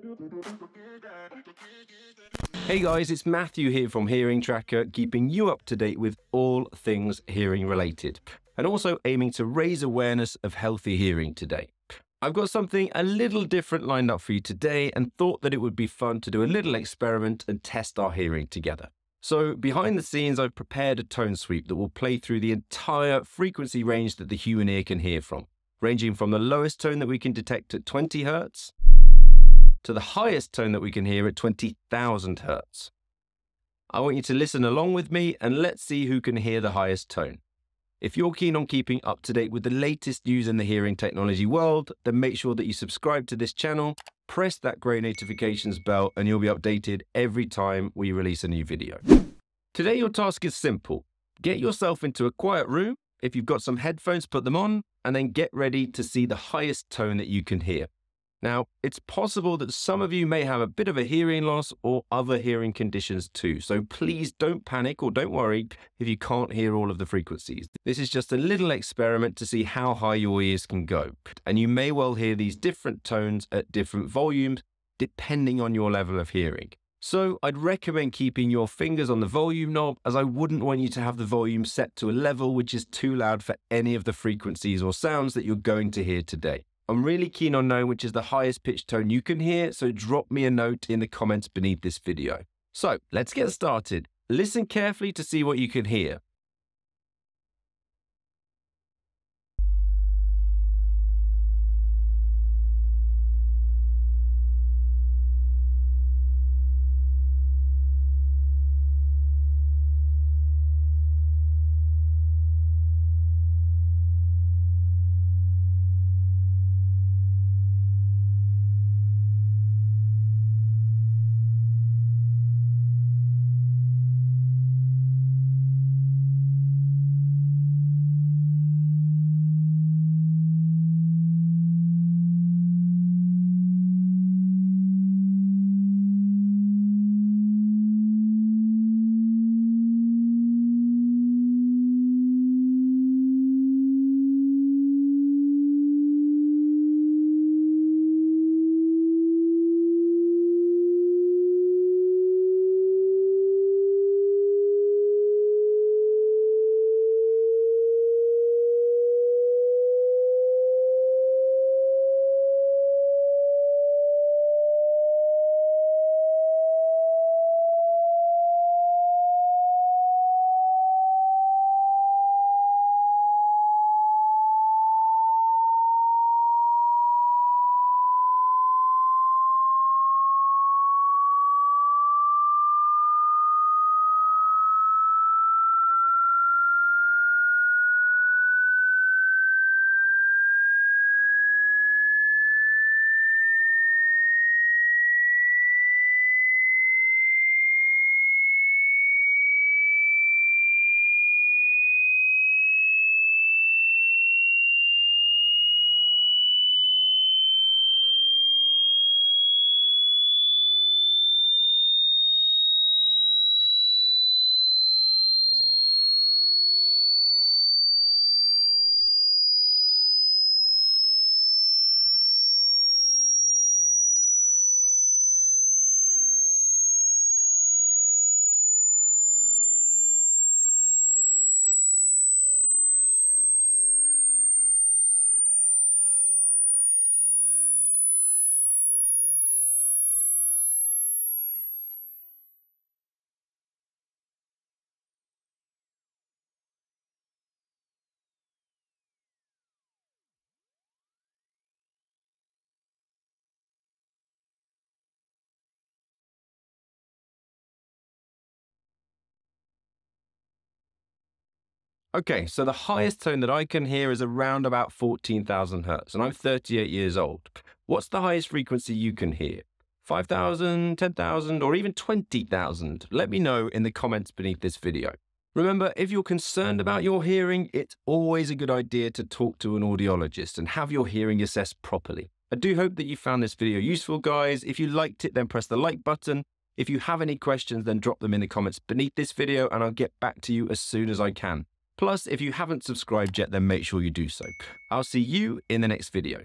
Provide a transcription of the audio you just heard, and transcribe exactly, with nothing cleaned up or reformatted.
Hey guys, it's Matthew here from Hearing Tracker, keeping you up to date with all things hearing related, and also aiming to raise awareness of healthy hearing today. I've got something a little different lined up for you today and thought that it would be fun to do a little experiment and test our hearing together. So behind the scenes, I've prepared a tone sweep that will play through the entire frequency range that the human ear can hear from, ranging from the lowest tone that we can detect at twenty hertz to the highest tone that we can hear at twenty thousand hertz. I want you to listen along with me and let's see who can hear the highest tone. If you're keen on keeping up to date with the latest news in the hearing technology world, then make sure that you subscribe to this channel, press that grey notifications bell, and you'll be updated every time we release a new video. Today your task is simple. Get yourself into a quiet room. If you've got some headphones, put them on, and then get ready to see the highest tone that you can hear. Now, it's possible that some of you may have a bit of a hearing loss or other hearing conditions too, so please don't panic or don't worry if you can't hear all of the frequencies. This is just a little experiment to see how high your ears can go, and you may well hear these different tones at different volumes depending on your level of hearing. So I'd recommend keeping your fingers on the volume knob, as I wouldn't want you to have the volume set to a level which is too loud for any of the frequencies or sounds that you're going to hear today. I'm really keen on knowing which is the highest pitch tone you can hear, so drop me a note in the comments beneath this video. So let's get started. Listen carefully to see what you can hear. Okay, so the highest tone that I can hear is around about fourteen thousand hertz, and I'm thirty-eight years old. What's the highest frequency you can hear? five thousand, ten thousand, or even twenty thousand? Let me know in the comments beneath this video. Remember, if you're concerned about your hearing, it's always a good idea to talk to an audiologist and have your hearing assessed properly. I do hope that you found this video useful, guys. If you liked it, then press the like button. If you have any questions, then drop them in the comments beneath this video, and I'll get back to you as soon as I can. Plus, if you haven't subscribed yet, then make sure you do so. I'll see you in the next video.